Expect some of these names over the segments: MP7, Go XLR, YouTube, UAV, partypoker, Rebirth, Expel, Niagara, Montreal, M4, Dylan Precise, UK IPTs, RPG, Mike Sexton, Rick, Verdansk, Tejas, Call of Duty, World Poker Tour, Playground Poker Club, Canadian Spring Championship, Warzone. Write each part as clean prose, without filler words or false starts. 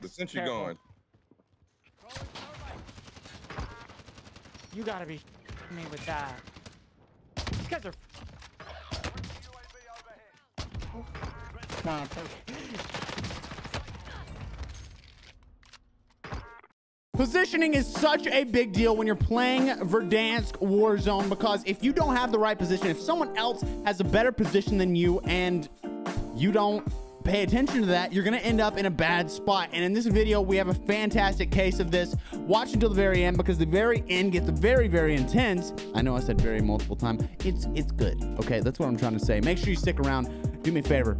The sentry gone. You gotta be me with that. These guys are. Oh. Nah, positioning is such a big deal when you're playing Verdansk Warzone, because if you don't have the right position, if someone else has a better position than you and you don't pay attention to that, you're gonna end up in a bad spot. And in this video, we have a fantastic case of this. Watch until the very end, because the very end gets very, very intense. I know I said very multiple times. It's good, okay? That's what I'm trying to say. Make sure you stick around. Do me a favor.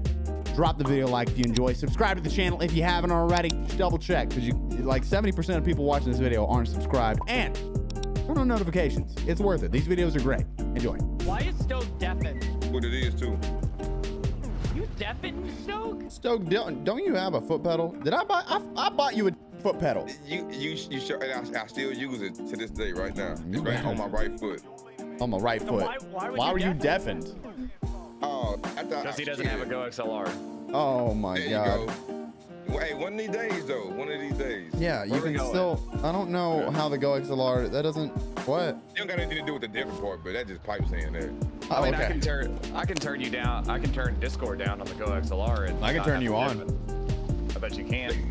Drop the video like if you enjoy. Subscribe to the channel if you haven't already. Double check, because you like 70% of people watching this video aren't subscribed. And turn on notifications. It's worth it. These videos are great. Enjoy. Why is Stoke deafened? What it is too. You deafened, Stoke? Stoke, don't you have a foot pedal? Did I buy? I bought you a foot pedal. You sure? I still use it to this day right now. It's right on my right foot. On my right foot. Why were you deafened? Oh, because he doesn't have a Go XLR. Oh my God. Go. Hey, one of these days though. One of these days. Yeah, you can still. I don't know how the Go XLR. That doesn't. What? You don't got anything to do with the different part, but that just pipes in there. Oh, I mean, okay. I can turn you down. I can turn Discord down on the Go XLR. And I can turn you on. I bet you can.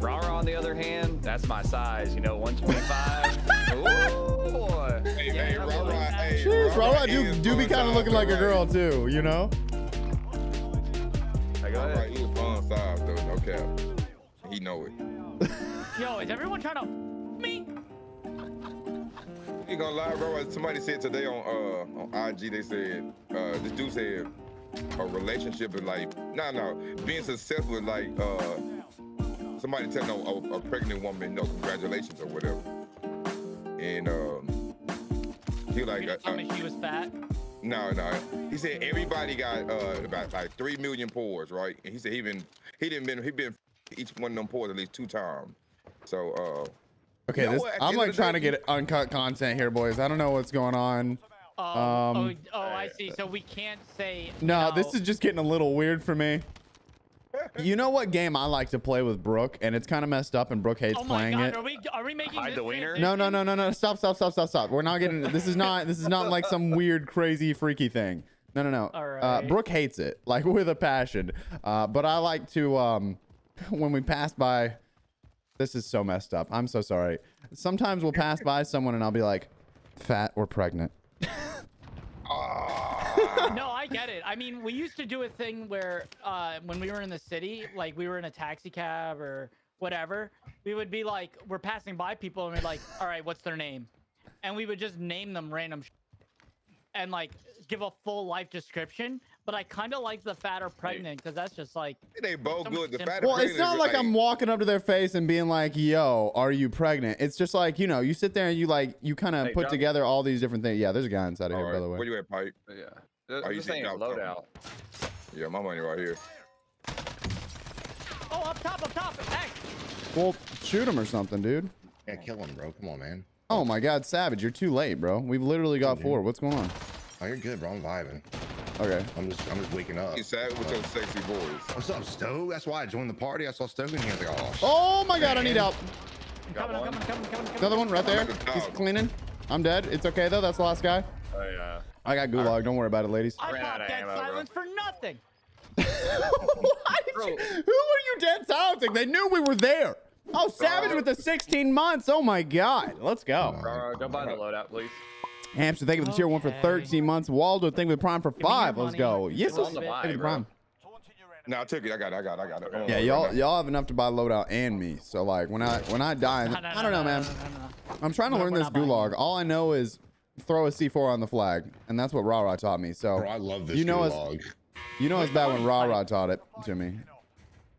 Rara, on the other hand, that's my size. You know, 125. Boy. Hey, yeah, man, Rara do be kind of looking like a girl too, you know? Hey, go ahead. He was fun size though, no cap. He know it. Yo, is everyone trying to me? You gonna lie, bro? Somebody said today on IG, they said, this dude said a relationship is like, no, being successful is like somebody telling a pregnant woman, no, congratulations or whatever. And he like she was fat. No. He said everybody got about like 3 million pores, right? And he said he been each one of them pores at least 2 times. So okay, you know this, I'm like trying to get uncut content here, boys. I don't know what's going on. I see. So we can't say no. This is just getting a little weird for me. You know what game I like to play with Brooke, and it's kind of messed up, and Brooke hates playing it. Are we making hide the wiener? No. Stop. We're not getting. This is not like some weird, crazy, freaky thing. No. All right. Brooke hates it like with a passion. But I like to when we pass by. This is so messed up. I'm so sorry. Sometimes we'll pass by someone, and I'll be like, fat or pregnant. No, I get it. I mean, we used to do a thing where when we were in the city, like we were in a taxi cab or whatever, we would be like, we're passing by people and we're like, all right, what's their name? And we would just name them random and like give a full life description. But I kind of like the fat or pregnant, because that's just like they both good. The fat or well, it's not like I'm walking up to their face and being like, yo, are you pregnant? It's just like, you know, you sit there and you like you kind of put together all these different things. Yeah, there's a guy inside of here, by the way. Where you at, Pipe? Yeah. Are you saying loadout? Yeah, my money right here. Oh, up top. Heck. Well, shoot him or something, dude. Yeah, kill him, bro. Come on, man. Oh my God, Savage, you're too late, bro. We've literally got 4. What's going on? Oh, you're good, bro. I'm vibing. Okay. I'm just waking up. You sad with your sexy boys. What's up, Stoke? That's why I joined the party. I saw Stoke in here. I was like, oh my God, I need help. I'm coming. Another one right there. He's cleaning. I'm dead. It's okay though. That's the last guy. Oh yeah. I got gulag. Don't worry about it, ladies. I got dead silence for nothing. Who are you dead silencing? They knew we were there. Oh, Savage with the 16 months. Oh my God. Let's go. Go buy the loadout, please. Hampshire, thank you for the tier 1 for 13 months. Waldo, thank you for the prime for 5. Let's go. Yes, thank you for the prime. No, I took it. I got it. Yeah, y'all have enough to buy loadout and me. So like when I die, I don't know, man. I'm trying to learn this gulag. All I know is throw a C4 on the flag, and that's what Rara taught me. So bro, I love this gulag. You know it's bad when Rara taught it to me.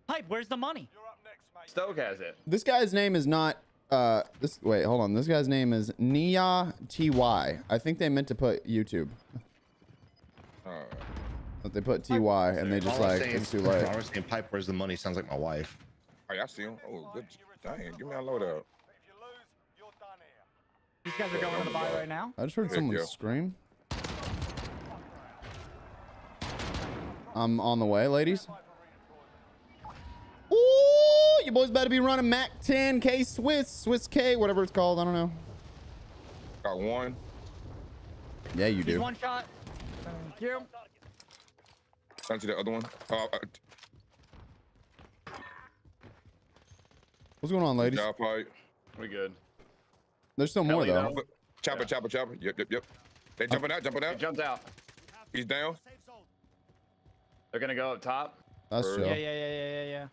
Pipe, where's the money? Stoke has it. This guy's name is not. Wait, hold on. This guy's name is Nia Ty. I think they meant to put YouTube. But they put Ty and they just like it's too late. I was saying Pipe, where's the money? Sounds like my wife. All right, I see him. Oh, good. Dang, give me a loadout. These guys are going on the buy right now. I just heard someone scream. I'm on the way, ladies. Ooh, you boys better be running Mac 10, K Swiss, Swiss K, whatever it's called. I don't know. Got one. Yeah, you do. He's one shot. Thank you. Down to the other one. What's going on, ladies? We good. There's still more, though. Chopper, chopper, chopper. Yep, yep, yep. They jumping out, jumping out. He jumped out. He's down. They're going to go up top. That's true. Yeah, yeah, yeah, yeah, yeah.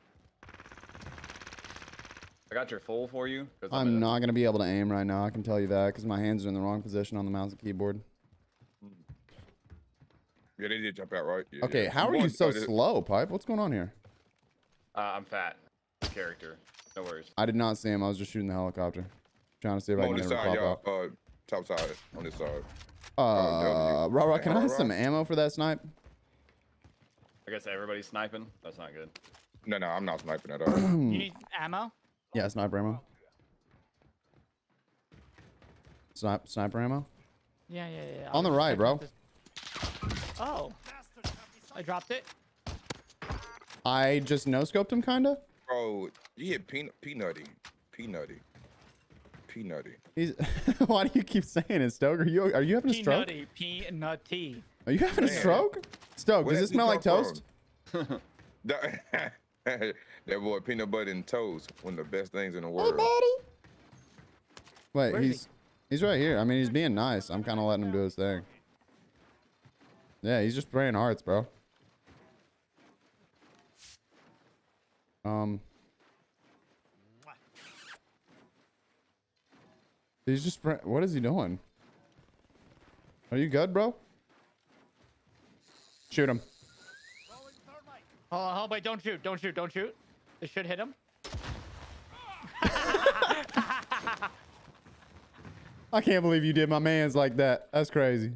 I got your full for you. I'm not going to be able to aim right now. I can tell you that because my hands are in the wrong position on the mouse and keyboard. Yeah, they did jump out, right? Yeah, okay, yeah. How are you so slow, Pipe? What's going on here? I'm fat. Character. No worries. I did not see him. I was just shooting the helicopter. Trying to see if I can ever pop up. Top side. On this side. Rara, can I have some ammo for that snipe? I guess everybody's sniping. That's not good. No, no, I'm not sniping at all. You need ammo? Yeah, sniper ammo. Sniper ammo? Yeah, yeah, yeah. On the right, bro. Oh, I dropped it. I just no-scoped him, kinda. Bro, you hit peanutty, peanutty, peanutty. He's why do you keep saying it, Stoke? Are you having a stroke? Peanutty, peanutty. Are you having a stroke? Stoke, does this smell like toast? That boy, peanut butter and toast, one of the best things in the world. Hey, buddy. Wait, he's right here. I mean, he's being nice. I'm kind of letting him do his thing. Yeah, he's just spraying hearts, bro. He's just spraying. What is he doing? Are you good, bro? Shoot him. Oh, wait, don't shoot. Don't shoot. Don't shoot. This should hit him. I can't believe you did my man's like that. That's crazy.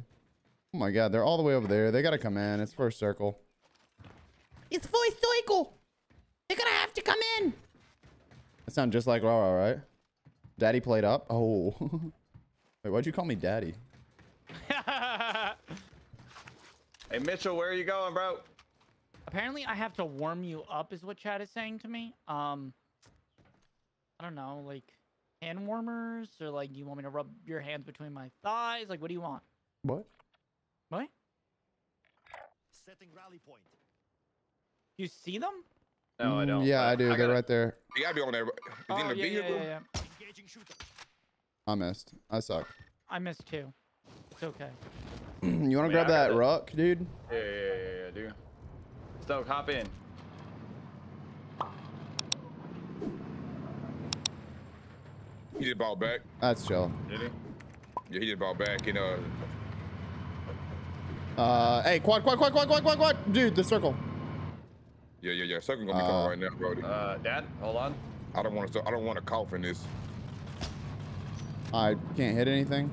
Oh my God, they're all the way over there. They gotta come in. It's first circle. It's first circle. They're gonna have to come in. That sounds just like Rara, right? Daddy played up. Oh. Wait, why'd you call me daddy? Hey Mitchell, where are you going, bro? Apparently I have to warm you up is what chat is saying to me. I don't know, like hand warmers, or like you want me to rub your hands between my thighs? Like what do you want? What? What? Setting rally point. You see them? No, I don't. Yeah, I do. They're right there. You gotta be on there. Oh, yeah, yeah, yeah, yeah. I missed. I suck. I missed too. It's okay. You wanna grab that ruck, dude? Yeah, yeah, yeah, yeah, dude. Stoke, hop in. He did ball back. That's chill. Did he? Yeah, he did ball back and hey, quad, dude, the circle. Yeah, yeah, yeah, circle gonna be coming right now, Brody. Dad, hold on. I don't want to cough in this. I can't hit anything.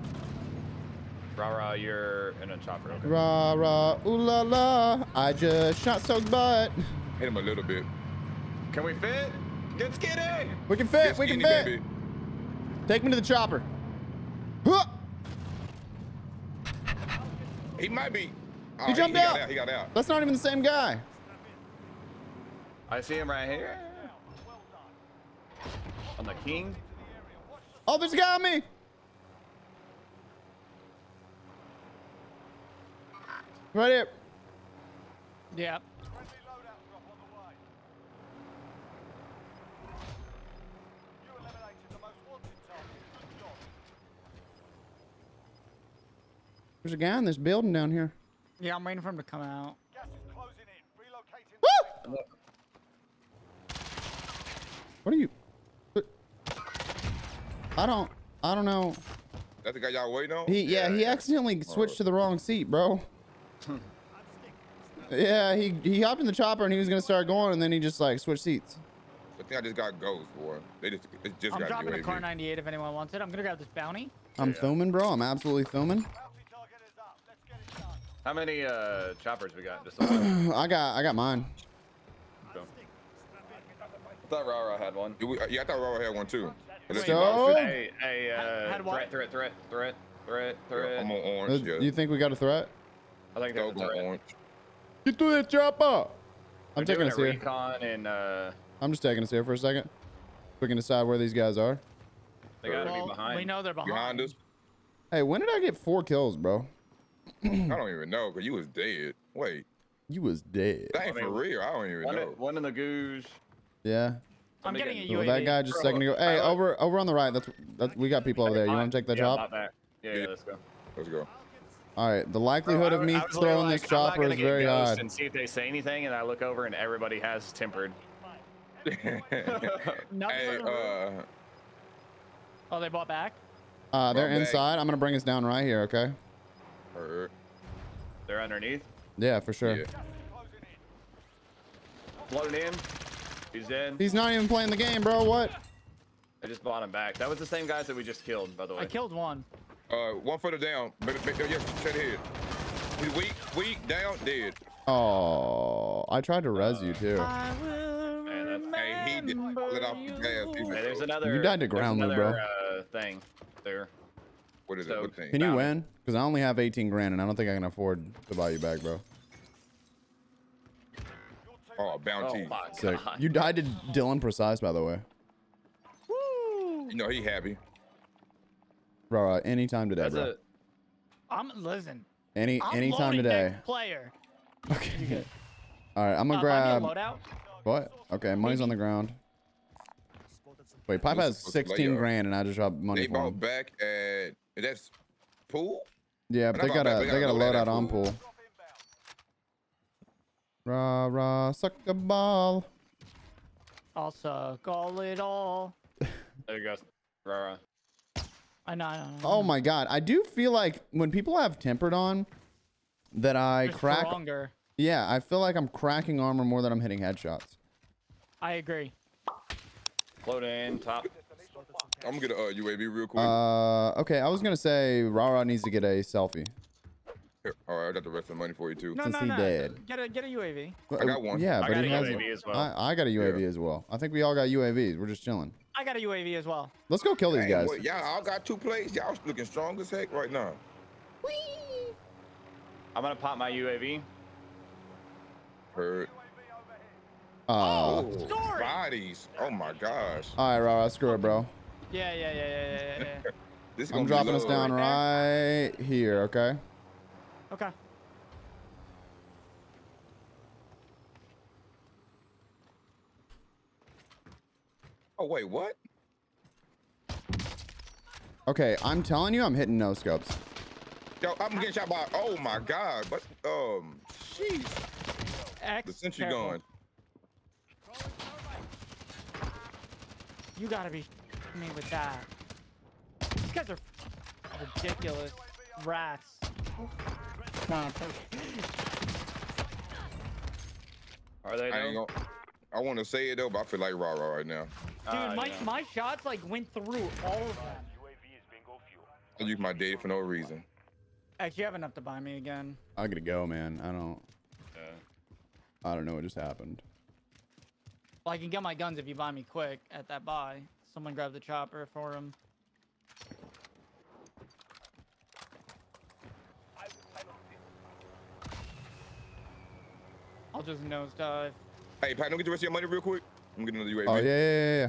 Rah-rah, you're in a chopper, okay. Rah-rah, ooh la la, I just shot Stoke's butt. Hit him a little bit. Can we fit? Get skinny! We can fit, we can fit. Baby. Take me to the chopper. Huh! He might be. Oh, he jumped out. He got out. That's not even the same guy. I see him right here. On the king. Oh, there's a guy on me. Right here. Yeah. There's a guy in this building down here. Yeah, I'm waiting for him to come out. Gas is closing in. Relocating. What are you? I don't know. That's the guy y'all waiting on? He accidentally switched to the wrong seat, bro. Yeah, he hopped in the chopper and he was gonna start going, and then he just like switched seats. I think I just got ghost, boy. They just I'm dropping a car 98 if anyone wants it. I'm gonna grab this bounty. I'm thumbing, bro. I'm absolutely thumbing. How many choppers we got? Just I got mine. So. I thought Rara had one. Yeah, I thought Rara had one too. So hey, threat. I'm on orange. You think we got a threat? I think that's a threat. Get to the chopper. I'm taking us here. And, I'm just taking us here for a second. We can decide where these guys are. They gotta be behind. We know they're behind us. Hey, when did I get 4 kills, bro? I don't even know, because you was dead. Wait. You was dead. That ain't for real. I don't even know. One in the goose. Yeah. I'm getting a UAV. That guy just a second ago. Hey, over on the right. That's we got people over there. You want to take that job? Yeah, let's go. Let's go. All right. The likelihood of me throwing this chopper is very high. And see if they say anything, and I look over, and everybody has tempered. Hey, oh, they bought back? They're inside. I'm going to bring us down right here, okay? They're underneath? Yeah, for sure. Floating in. He's dead. He's not even playing the game, bro. What? I just bought him back. That was the same guys that we just killed, by the way. I killed one. One further down. Yes, straight ahead. We weak, down, dead. Oh, I tried to res you, too. Hey, he didn't let off the gas. Hey, there's another. You died to ground, though, bro. Thing there. What is it? Can you win? Because I only have 18 grand, and I don't think I can afford to buy you back, bro. Oh, bounty. Oh, you died to Dylan Precise, by the way. Woo! You know he happy. Bro, any time today, bro. I'm listening. Any time today. Player. Okay. All right, I'm gonna grab. What? Okay, money's on the ground. Wait, Pipe has 16 grand, and I just dropped money for him. They bought back at that's pool. Yeah, but they got a loadout on pool. Rah rah, suck a ball. I'll suck all it all. There you go. Rah rah. I know. Oh my god, I do feel like when people have tempered on, that I crack. Yeah, I feel like I'm cracking armor more than I'm hitting headshots. I agree. Float in, top. I'm gonna UAV real quick. Okay, I was gonna say Rara needs to get a selfie. Here, all right, I got the rest of the money for you too. No, Since he dead. Get a UAV. I got one. Yeah, but he has a UAV as well. I got a UAV as well. I think we all got UAVs. We're just chilling. I got a UAV as well. Let's go kill these guys. Boy, y'all all got 2 plates. Y'all looking strong as heck right now. Whee! I'm gonna pop my UAV. Hurt. Oh, bodies. Oh my gosh. All right, Rara, screw it, bro. Yeah. This I'm dropping us down right here, okay? Okay. Oh, wait, what? Okay, I'm telling you, I'm hitting no scopes. Yo, I'm getting shot by, oh my God, but, jeez. The sentry gone. You gotta be me with that. These guys are ridiculous rats. Nah, are they? I want to say it though, but I feel like rah-rah right now. Dude, my shots like went through all of them. I used my data for no reason. Actually, you have enough to buy me again. I gotta go, man. I don't know what just happened. Well, I can get my guns if you buy me quick at that buy. Someone grab the chopper for him. I'll just nosedive. Hey, Pat, don't get the rest of your money real quick. I'm getting another UAV. Oh, yeah.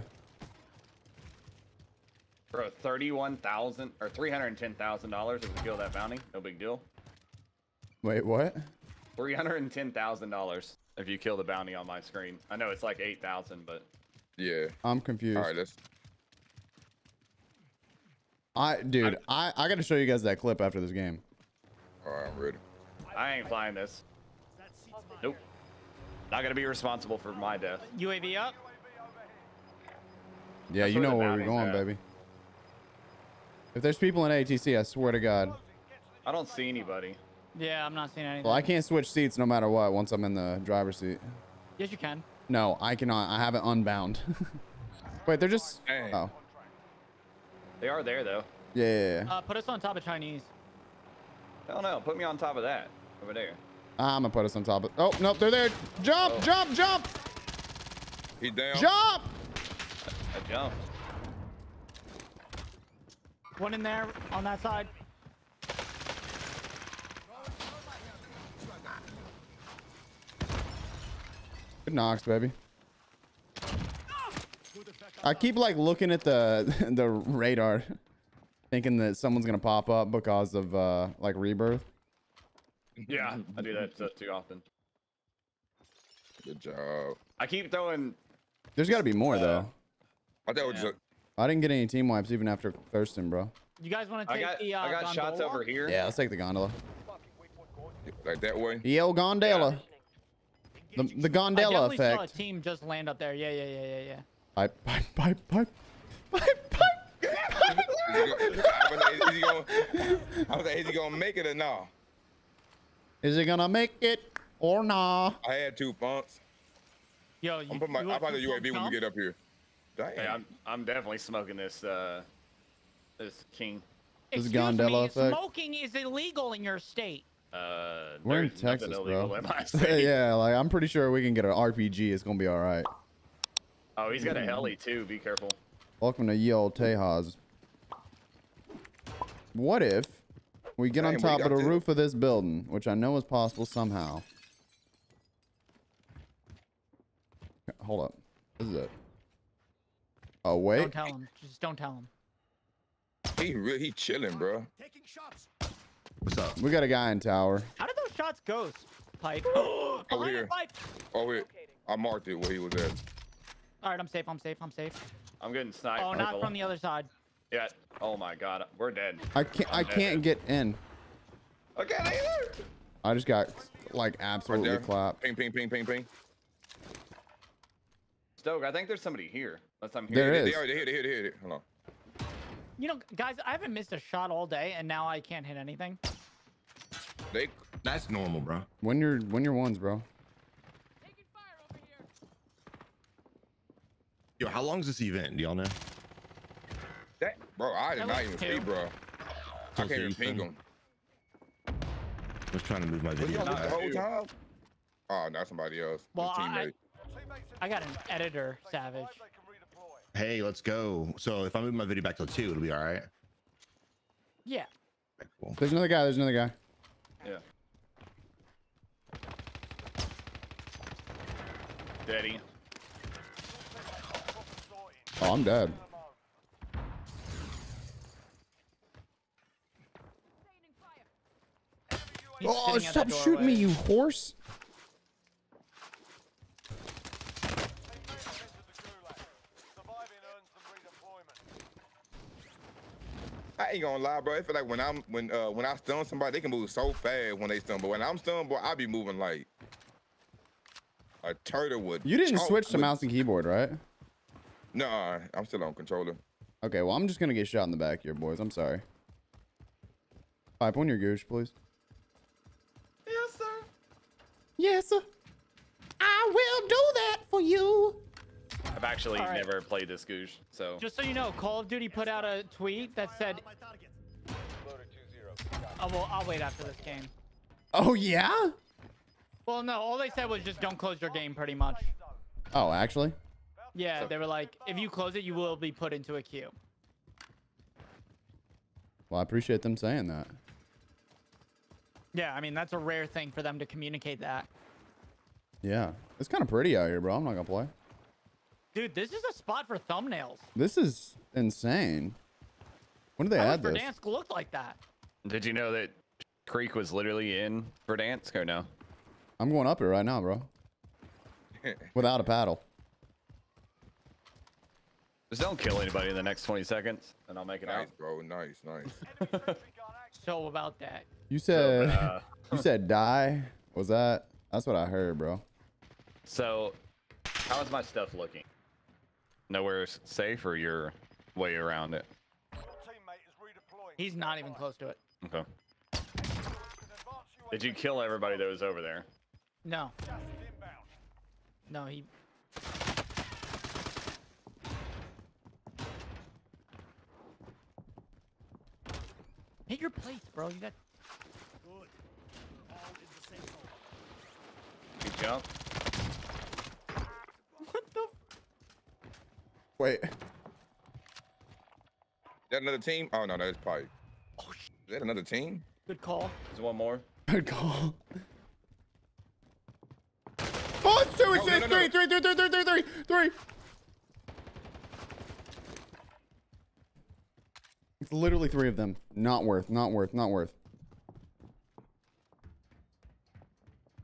Bro, $31,000 or $310,000 if we kill that bounty. No big deal. Wait, what? $310,000 if you kill the bounty on my screen. I know it's like 8,000, but yeah, I'm confused. All right, I gotta show you guys that clip after this game. All right, I'm ready. I ain't flying this. Nope. Not gonna be responsible for my death. UAV up. Yeah, you know where we're going, baby. If there's people in ATC, I swear to God. I don't see anybody. Yeah, I'm not seeing anything. Well, I can't switch seats no matter what once I'm in the driver's seat. Yes, you can. No, I cannot. I have it unbound. Wait, they're just... Dang. Oh. They are there, though. Yeah. Put us on top of Chinese. Hell no. Put me on top of that. Over there. I'm going to put us on top of... Oh, nope. They're there. Jump, jump. He's down. Jump! I jumped. One in there on that side. Good knocks, baby. I keep like looking at the radar, thinking that someone's gonna pop up because of like Rebirth. Yeah, I do that too often. Good job. I keep throwing. There's got to be more though. I didn't get any team wipes even after Thurston, bro. You guys want to take I got gondola? Shots over here. Yeah, let's take the gondola. Like that way. The old gondola. Yeah. The gondola effect. I definitely saw a team just land up there. Yeah. Pipe. Is he gonna make it or nah? Is he gonna make it or nah? I had two bumps. Yo, I'm putting my UAV when we get up here. Damn. Hey, I'm definitely smoking this this king. This gondola effect. Smoking is illegal in your state. We're in Texas, bro. In my state. Yeah, like I'm pretty sure we can get an RPG. It's gonna be all right. Oh, he's got a heli too. Be careful. Welcome to ye old Tejas. What if we get on top of the roof of this building, which I know is possible somehow? Hold up. This is it. Oh, wait. Don't tell him. Just don't tell him. He chilling, bro. Taking shots. What's up? We got a guy in tower. How did those shots go, Pipe? Over here. Over here. I marked it where he was at. All right, I'm safe. I'm getting sniped. Oh, not from the other side. Yeah. Oh my God, we're dead. I can't get in. Okay, I just got like absolutely clapped. Ping. Stoke, I think there's somebody here. Unless I'm here. There is. They're here. Hold on. You know, guys, I haven't missed a shot all day, and now I can't hit anything. That's normal, bro. When you're ones, bro. Yo, how long is this event? Do y'all know? That, bro, I did not even see, bro. I can't even ping him. I was trying to move my video. The whole time? Oh, not somebody else. Well, I got an editor, Savage. Hey, let's go. So if I move my video back to 2, it'll be all right. Yeah. Cool. There's another guy. Yeah. Daddy. Oh, I'm dead. Oh, stop shooting me, you horse. I ain't gonna lie, bro. I feel like when I stun somebody, they can move so fast when they stun. But when I'm stunned, boy, I be moving like a turtle would. You didn't switch to mouse and keyboard, right? No, I'm still on controller. Okay, well, I'm just gonna get shot in the back here, boys. I'm sorry. Pipe on your goosh, please. Yes, sir. Yes, sir. I will do that for you. I've actually never played this goosh, so. Just so you know, Call of Duty put out a tweet that said, "Oh well, I'll wait after this game." Oh yeah? Well, no. All they said was just don't close your game, pretty much. Oh, actually. Yeah, they were like, if you close it, you will be put into a queue. Well, I appreciate them saying that. Yeah, I mean, that's a rare thing for them to communicate that. Yeah, it's kind of pretty out here, bro. I'm not going to play. Dude, this is a spot for thumbnails. This is insane. When did they add this? Verdansk looked like that. Did you know that Creek was literally in Verdansk or no? I'm going up it right now, bro. Without a paddle. Just don't kill anybody in the next 20 seconds, and I'll make it out. Bro, nice. So about that. You said, die. Was that? That's what I heard, bro. So, how is my stuff looking? Nowhere safe, or your way around it? He's not even close to it. Okay. Did you kill everybody that was over there? No. No, he. Hit your plates, bro. You got. Good jump. What the? Wait. Is that another team? Oh no, that's Pipe. Oh shit. Is that another team? Good call. There's one more. Good call. Oh, it's 2 and 6. Three. It's literally three of them. Not worth.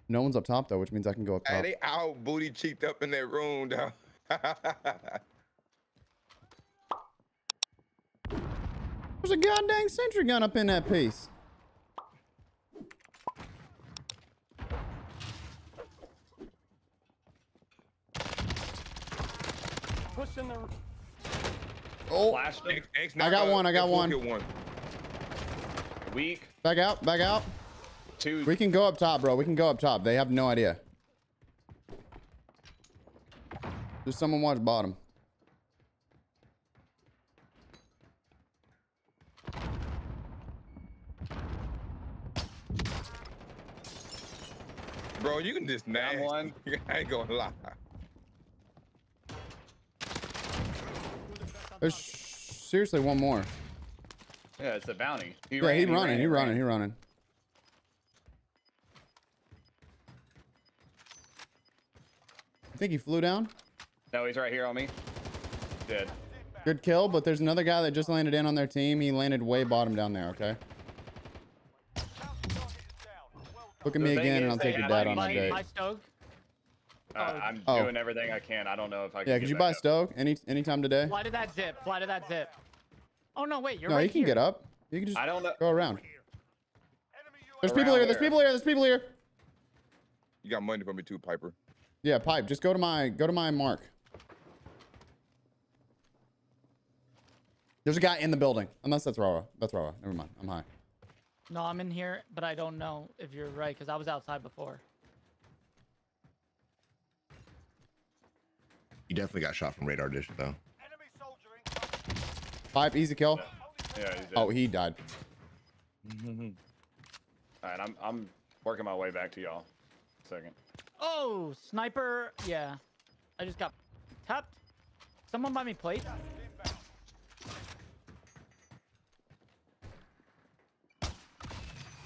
No one's up top though, which means I can go up top. Hey, they all booty cheeked up in that room, though. There's a goddamn sentry gun up in that piece. Push in the. Oh, I got one. Weak. Back out. Two. We can go up top, bro. They have no idea. Just someone watch bottom. Bro, you can just nab one. I ain't gonna lie. There's seriously one more. Yeah, it's a bounty. He ran. He's running. I think he flew down. No, he's right here on me. Dead. Good kill, but there's another guy that just landed in on their team. He landed way bottom down there, okay? Look at me again and I'll take your dad on a date. I'm doing everything I can. I don't know if I can. Yeah, could you buy Stoke anytime today? Fly to that zip. Oh, no, wait. You're right. No, you can get up. You can just go around. There's people here. You got money for me too, Piper. Yeah, Pipe. Just go to my mark. There's a guy in the building. Unless that's Rara. That's Rara. Never mind. I'm high. No, I'm in here, but I don't know if you're right because I was outside before. You definitely got shot from radar dish, though. Pipe, easy kill. Yeah, he's dead. Oh, he died. All right, I'm working my way back to y'all. Second. Oh, sniper. Yeah, I just got tapped. Someone buy me plate.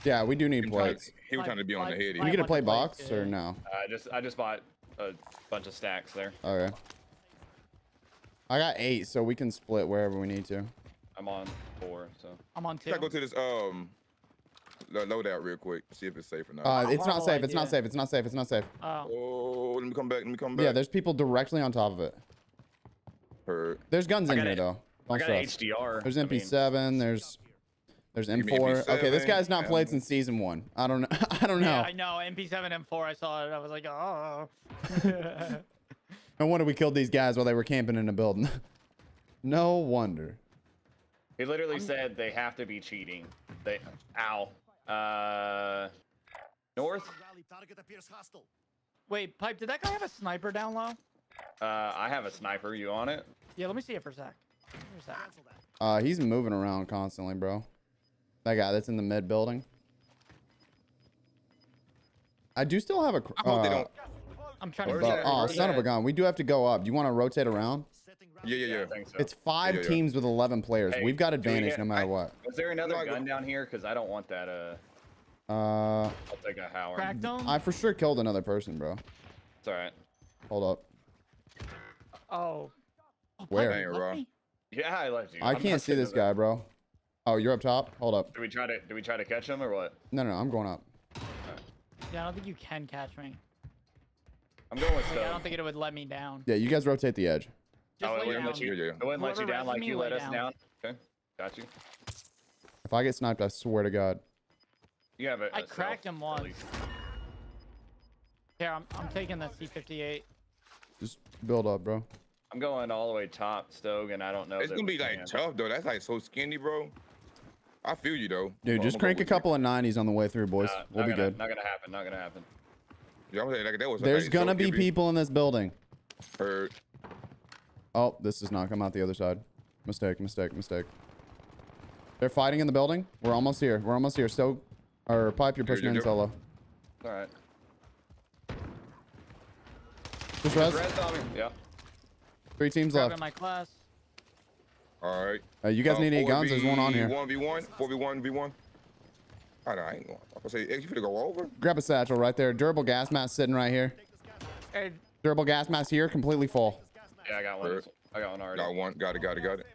Yeah, we do need plates. He was trying to be on the head. You get a play box or no? I just bought a bunch of stacks there. Okay. I got 8, so we can split wherever we need to. I'm on 4, so. I'm on 2. I go to this load out real quick. See if it's safe or not. It's not safe. It's not safe. Oh, let me come back. Yeah, there's people directly on top of it. Heard. There's guns in here though. I got an HDR. There's MP7. There's M4. Okay, this guy's not played since season 1. I don't know. Yeah, I know. MP7, M4. I saw it. I was like, oh. No wonder we killed these guys while they were camping in a building. No wonder. He literally said they have to be cheating. They, north. Wait, Pipe. Did that guy have a sniper down low? I have a sniper. You on it? Yeah. Let me see it for a sec. He's moving around constantly, bro. That guy that's in the mid building. I do still have a. I hope they don't. I'm trying to. Oh, son of a gun! We do have to go up. Do you want to rotate around? Yeah. So. It's 5 teams with 11 players. Hey, we've got advantage no matter what. Is there another gun down here? Because I don't want that. I'll take a Howard. I for sure killed another person, bro. It's all right. Hold up. Oh. Where? Yeah, I left you. I can't see this guy, bro. Oh, you're up top. Hold up. Do we try to catch him or what? No, I'm going up. Right. Yeah, I don't think you can catch me. I'm going with. I don't think it would let me down. Yeah, you guys rotate the edge. Just it wouldn't let you. It wouldn't let you down like you let us down. Okay, got you. If I get sniped, I swear to God. You have it. I cracked him once. Here, I'm taking the C58. Just build up, bro. I'm going all the way top, Stogue, and I don't know. It's gonna be like tough though. That's like so skinny, bro. I feel you though. Dude, just crank a couple of 90s on the way through, boys. We'll be good. Not gonna happen. Yeah, there's gonna be people in this building. Hurt. Oh, this does not come out the other side. Mistake. They're fighting in the building. We're almost here. So, or Pipe, you're pushing in solo. All right. Just rest. Yeah. 3 teams left. My class. All right. You guys need 8 guns. There's one on here. 1v1. 4v1. V1. I know. I ain't going. I was gonna say, you finna go over. Grab a satchel right there. Durable gas mask sitting right here. Hey, Durable gas mask here, completely full. Yeah, I got one. I got one already. Got one. Got it.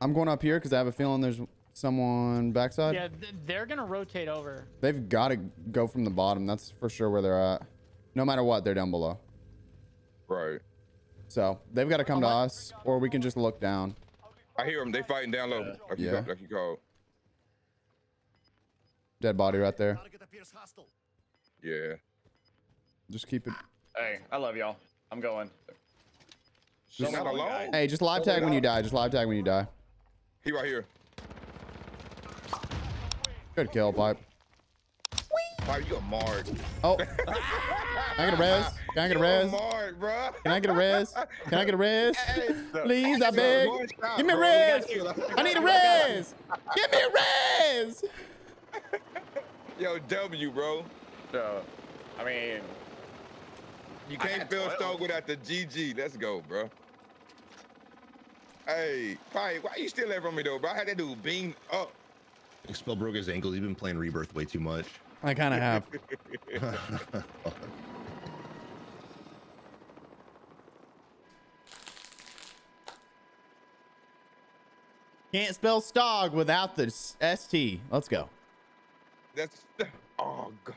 I'm going up here because I have a feeling there's someone backside. Yeah, they're going to rotate over. They've got to go from the bottom. That's for sure where they're at. No matter what, they're down below. Right. So they've got to come to us, or we can just look down. I hear them. They fighting down low. Yeah. Like you called. Dead body right there. Yeah. Just keep it. Hey, I love y'all. I'm going. Just not alone. Hey, just live tag when you die. Just live tag when you die. He right here. Good kill, Pipe. Pipe, you a mark. Oh. Can I get a res? Please, I beg. Give me a res. I need a res. Give me a res. Yo, W, bro. So, I mean, you can't feel Stoke without the GG. Let's go, bro. Hey, Pipe, why you still there from me, though, bro? I had that dude beam up. Expel broke his ankle. He's been playing Rebirth way too much. I kind of have. Can't spell Stog without the ST. Let's go. That's... Oh, God.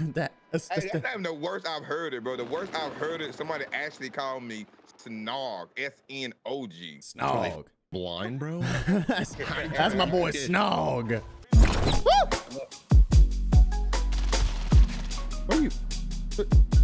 That's not even the worst I've heard it, bro. The worst I've heard it, somebody actually called me Snog. S-N-O-G. Snog. Blind, bro? That's my boy, Snog. Woo! Where are you?